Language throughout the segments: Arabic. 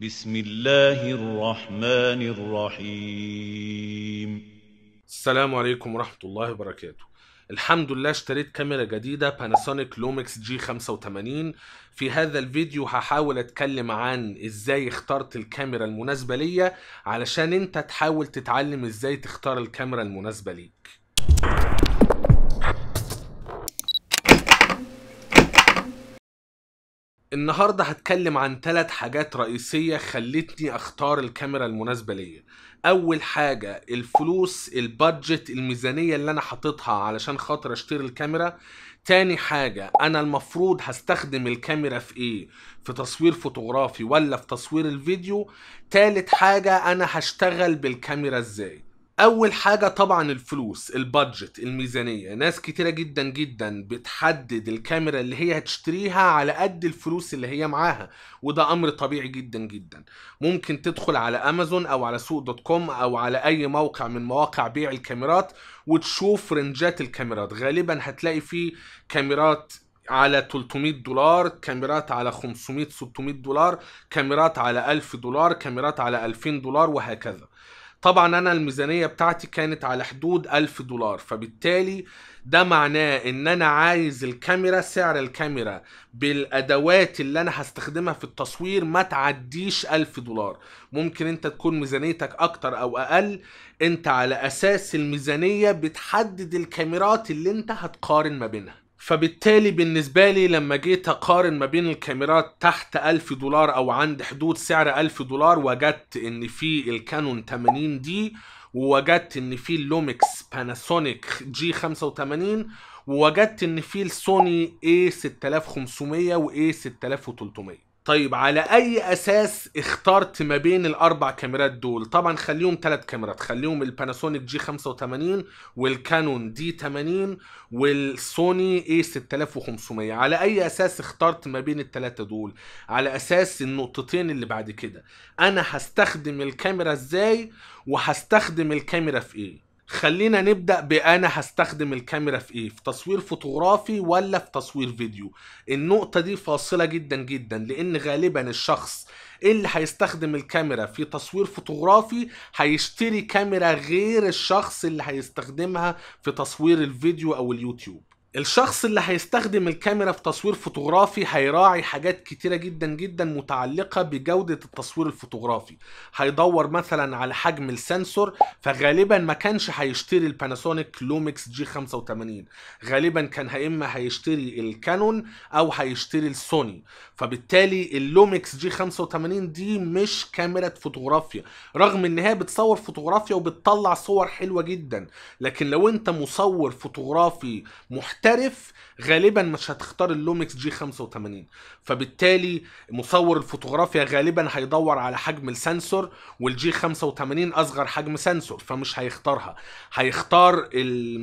بسم الله الرحمن الرحيم. السلام عليكم ورحمة الله وبركاته. الحمد لله اشتريت كاميرا جديدة باناسونيك لوميكس G85. في هذا الفيديو هحاول اتكلم عن ازاي اخترت الكاميرا المناسبة ليا، علشان انت تحاول تتعلم ازاي تختار الكاميرا المناسبة ليك. النهاردة هتكلم عن 3 حاجات رئيسية خلتني اختار الكاميرا المناسبة ليا. اول حاجة الفلوس، البادجت، الميزانية اللي انا حاططها علشان خاطر اشتري الكاميرا. تاني حاجة انا المفروض هستخدم الكاميرا في ايه، في تصوير فوتوغرافي ولا في تصوير الفيديو. تالت حاجة انا هشتغل بالكاميرا ازاي. اول حاجة طبعا الفلوس، البادجت، الميزانية. ناس كتيرة جدا جدا بتحدد الكاميرا اللي هي هتشتريها على قد الفلوس اللي هي معاها، وده امر طبيعي جدا جدا. ممكن تدخل على امازون او على سوق .com او على اي موقع من مواقع بيع الكاميرات وتشوف رنجات الكاميرات. غالبا هتلاقي فيه كاميرات على $300، كاميرات على $500-600، كاميرات على $1000، كاميرات على $2000، وهكذا. طبعا انا الميزانية بتاعتي كانت على حدود $1000، فبالتالي ده معناه ان انا عايز الكاميرا، سعر الكاميرا بالادوات اللي انا هستخدمها في التصوير ما تعديش $1000. ممكن انت تكون ميزانيتك اكتر او اقل، انت على اساس الميزانية بتحدد الكاميرات اللي انت هتقارن ما بينها. فبالتالي بالنسبة لي لما جيت اقارن ما بين الكاميرات تحت $1000 او عند حدود سعر $1000، وجدت ان في الكانون 80D، ووجدت ان في اللوميكس باناسونيك G85، ووجدت ان في السوني A6500 و A6300. طيب على اي اساس اخترت ما بين الاربع كاميرات دول؟ طبعا خليهم 3 كاميرات، خليهم الباناسونيك G85 والكانون D80 والسوني A6500. على اي اساس اخترت ما بين ال3 دول؟ على اساس النقطتين اللي بعد كده، انا هستخدم الكاميرا ازاي وهستخدم الكاميرا في ايه. خلينا نبدأ بأنا هستخدم الكاميرا في ايه، في تصوير فوتوغرافي ولا في تصوير فيديو. النقطة دي فاصلة جدا جدا، لان غالبا الشخص اللي هيستخدم الكاميرا في تصوير فوتوغرافي هيشتري كاميرا غير الشخص اللي هيستخدمها في تصوير الفيديو او اليوتيوب. الشخص اللي هيستخدم الكاميرا في تصوير فوتوغرافي هيراعي حاجات كتيرة جدا جدا متعلقة بجودة التصوير الفوتوغرافي. هيدور مثلا على حجم السنسور، فغالبا ما كانش هيشتري الباناسونيك لوميكس G85، غالبا كان اما هيشتري الكانون او هيشتري السوني. فبالتالي اللوميكس G85 دي مش كاميرا فوتوغرافيا، رغم ان هي بتصور فوتوغرافيا وبتطلع صور حلوة جدا، لكن لو انت مصور فوتوغرافي محترف غالبا مش هتختار اللوميكس G85. فبالتالي مصور الفوتوغرافيا غالبا هيدور على حجم السنسور، والجي 85 اصغر حجم سنسور فمش هيختارها. هيختار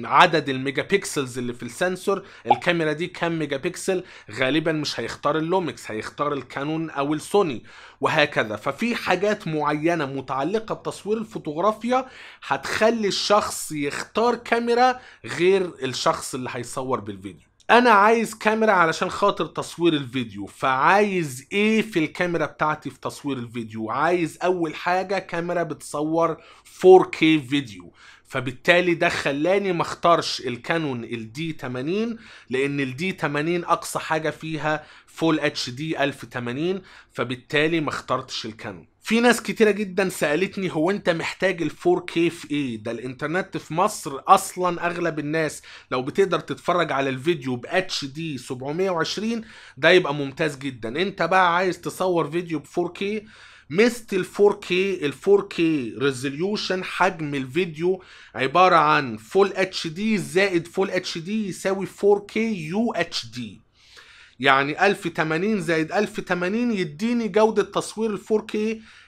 عدد الميجا بيكسلز اللي في السنسور، الكاميرا دي كام ميجا بيكسل، غالبا مش هيختار اللوميكس، هيختار الكانون او السوني، وهكذا. ففي حاجات معينة متعلقة بتصوير الفوتوغرافيا هتخلي الشخص يختار كاميرا غير الشخص اللي هيصور بالفيديو. انا عايز كاميرا علشان خاطر تصوير الفيديو، فعايز ايه في الكاميرا بتاعتي في تصوير الفيديو؟ عايز اول حاجة كاميرا بتصور 4K فيديو. فبالتالي ده خلاني ما اختارش الكانون الD80، لان الD80 اقصى حاجة فيها Full HD 1080، فبالتالي ما اخترتش الكانون. في ناس كتيرة جدا سألتني هو انت محتاج ال 4K في ايه؟ ده الانترنت في مصر اصلا اغلب الناس لو بتقدر تتفرج على الفيديو ب HD 720 ده يبقى ممتاز جدا. انت بقى عايز تصور فيديو ب 4K، ميزة ال 4K، ال 4K ريزوليوشن، حجم الفيديو عبارة عن Full HD زائد Full HD يساوي 4K UHD. يعني 1080 زائد 1080 يديني جودة تصوير ال 4K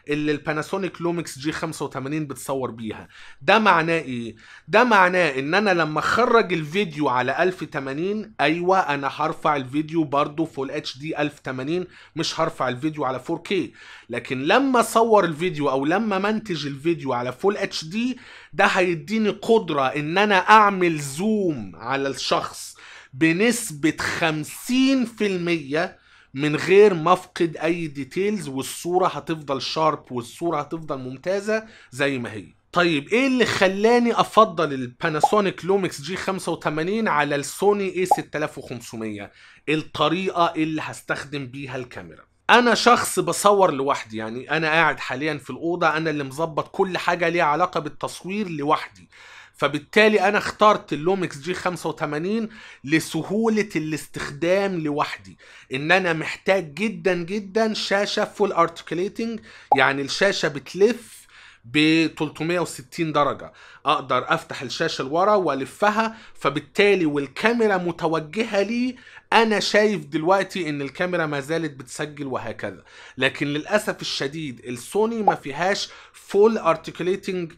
اللي الباناسونيك لوميكس G85 بتصور بيها. ده معناه ايه؟ ده معناه ان انا لما اخرج الفيديو على 1080، ايوه انا هرفع الفيديو برضو فول اتش دي 1080، مش هرفع الفيديو على 4K، لكن لما اصور الفيديو او لما منتج الفيديو على فول اتش دي، ده هيديني قدرة ان انا اعمل زوم على الشخص بنسبة 50% من غير ما افقد اي ديتيلز، والصورة هتفضل شارب والصورة هتفضل ممتازة زي ما هي. طيب ايه اللي خلاني افضل الباناسونيك لوميكس جي 85 على السوني A6500؟ الطريقة اللي هستخدم بيها الكاميرا. انا شخص بصور لوحدي، يعني انا قاعد حاليا في الأوضة، انا اللي مظبط كل حاجة ليها علاقة بالتصوير لوحدي، فبالتالي انا اخترت اللوميكس جي 85 لسهولة الاستخدام لوحدي. ان انا محتاج جدا جدا شاشة فول ارتكليتنج، يعني الشاشة بتلف ب 360 درجة، اقدر افتح الشاشة لورا والفها، فبالتالي والكاميرا متوجهة لي انا شايف دلوقتي ان الكاميرا ما زالت بتسجل وهكذا. لكن للأسف الشديد السوني ما فيهاش فول ارتكليتنج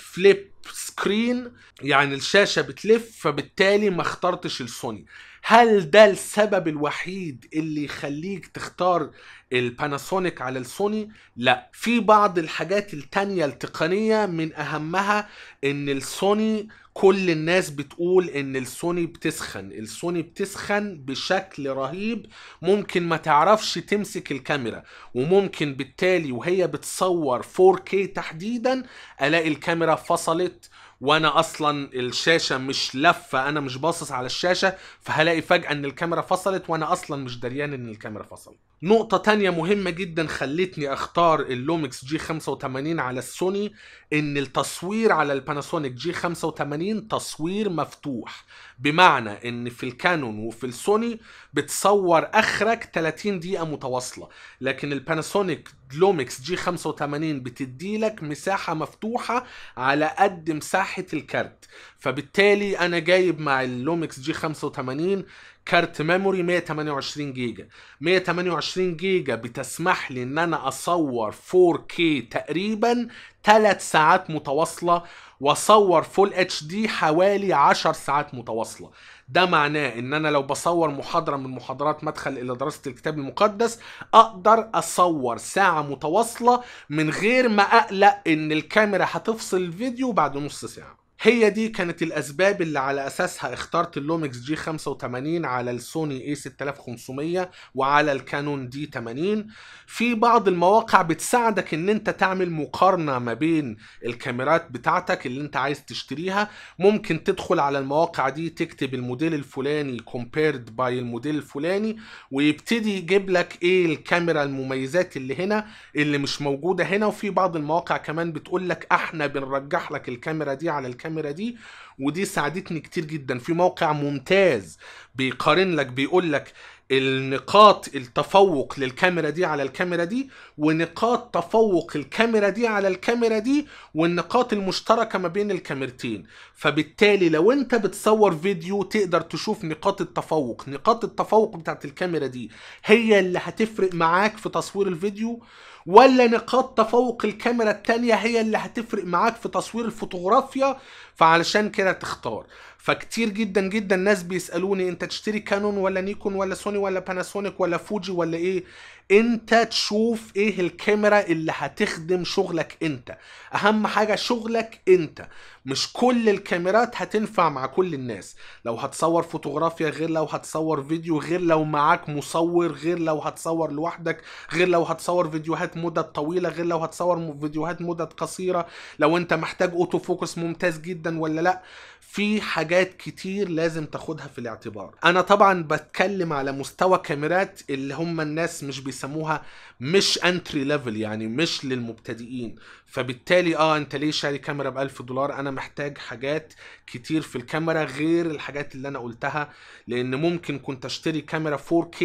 فليب سكرين، يعني الشاشة بتلف، فبالتالي ما اخترتش السوني. هل ده السبب الوحيد اللي يخليك تختار الباناسونيك على السوني؟ لا، في بعض الحاجات التانية التقنية، من اهمها ان السوني كل الناس بتقول ان السوني بتسخن، السوني بتسخن بشكل رهيب، ممكن ما تعرفش تمسك الكاميرا، وممكن بالتالي وهي بتصور 4K تحديدا الاقي الكاميرا فصلت وانا اصلا الشاشة مش لفة، انا مش باصص على الشاشة، فهلاقي فجأة ان الكاميرا فصلت وانا اصلا مش دريان ان الكاميرا فصلت. نقطة تانية مهمة جدا خلتني اختار اللوميكس جي 85 على السوني، ان التصوير على الباناسونيك جي 85 تصوير مفتوح، بمعنى ان في الكانون وفي السوني بتصور اخرك 30 دقيقة متواصلة، لكن الباناسونيك لوميكس جي 85 بتديلك مساحة مفتوحة على قد مساحة الكارت. فبالتالي انا جايب مع اللوميكس جي 85 كارت ميموري 128 جيجا، 128 جيجا بتسمح لي ان انا اصور 4K تقريبا 3 ساعات متواصلة، واصور فول HD حوالي 10 ساعات متواصلة. ده معناه ان انا لو بصور محاضرة من محاضرات مدخل الى دراسة الكتاب المقدس، اقدر اصور ساعة متواصلة من غير ما اقلق ان الكاميرا هتفصل الفيديو بعد نص ساعة. هي دي كانت الاسباب اللي على اساسها اخترت اللوميكس جي 85 على السوني A6500 وعلى الكانون D80. في بعض المواقع بتساعدك ان انت تعمل مقارنة ما بين الكاميرات بتاعتك اللي انت عايز تشتريها، ممكن تدخل على المواقع دي تكتب الموديل الفلاني compared by الموديل الفلاني، ويبتدي يجيب لك ايه الكاميرا، المميزات اللي هنا اللي مش موجودة هنا. وفي بعض المواقع كمان بتقول لك احنا بنرجح لك الكاميرا دي على الكاميرا دي، ودي ساعدتني كتير جدا. في موقع ممتاز بيقارن لك، بيقول لك النقاط التفوق للكاميرا دي على الكاميرا دي، ونقاط تفوق الكاميرا دي على الكاميرا دي، والنقاط المشتركة ما بين الكاميرتين. فبالتالي لو انت بتصور فيديو تقدر تشوف نقاط التفوق، نقاط التفوق بتاعت الكاميرا دي هي اللي هتفرق معاك في تصوير الفيديو، ولا نقاط تفوق الكاميرا التانية هي اللي هتفرق معاك في تصوير الفوتوغرافيا، فعلشان كده تختار. فكتير جدا جدا ناس بيسألوني انت تشتري كانون ولا نيكون ولا سوني ولا باناسونيك ولا فوجي ولا ايه؟ انت تشوف ايه الكاميرا اللي هتخدم شغلك انت، اهم حاجة شغلك انت. مش كل الكاميرات هتنفع مع كل الناس، لو هتصور فوتوغرافيا غير لو هتصور فيديو، غير لو معاك مصور غير لو هتصور لوحدك، غير لو هتصور فيديوهات مدة طويلة غير لو هتصور فيديوهات مدة قصيرة، لو انت محتاج اوتو فوكس ممتاز جدا ولا لا. في حاجات كتير لازم تاخدها في الاعتبار. انا طبعا بتكلم على مستوى كاميرات اللي هم الناس مش بيسموها مش انتري ليفل، يعني مش للمبتدئين. فبالتالي انت ليه شاري كاميرا ب$1000؟ انا محتاج حاجات كتير في الكاميرا غير الحاجات اللي انا قلتها، لان ممكن كنت اشتري كاميرا 4K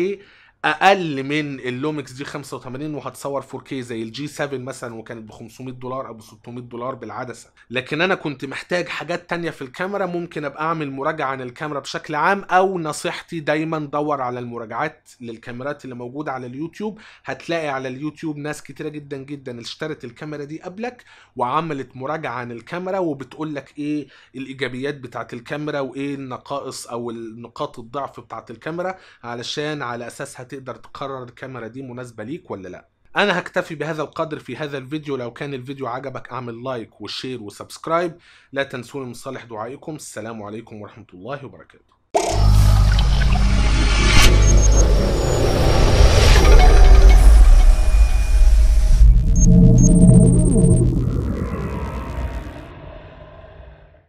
اقل من اللوميكس دي 85 وهتصور 4K زي الجي 7 مثلا، وكانت ب$500 او ب$600 بالعدسه. لكن انا كنت محتاج حاجات تانية في الكاميرا، ممكن ابقى اعمل مراجعه عن الكاميرا بشكل عام، او نصيحتي دايما دور على المراجعات للكاميرات اللي موجوده على اليوتيوب. هتلاقي على اليوتيوب ناس كتيره جدا جدا اشترت الكاميرا دي قبلك وعملت مراجعه عن الكاميرا، وبتقول لك ايه الايجابيات بتاعه الكاميرا وايه النقائص او نقاط الضعف بتاعه الكاميرا، علشان على اساسها تقدر تقرر الكاميرا دي مناسبة ليك ولا لا. انا هكتفي بهذا القدر في هذا الفيديو. لو كان الفيديو عجبك اعمل لايك وشير وسبسكرايب، لا تنسوني من صالح دعائكم. السلام عليكم ورحمة الله وبركاته.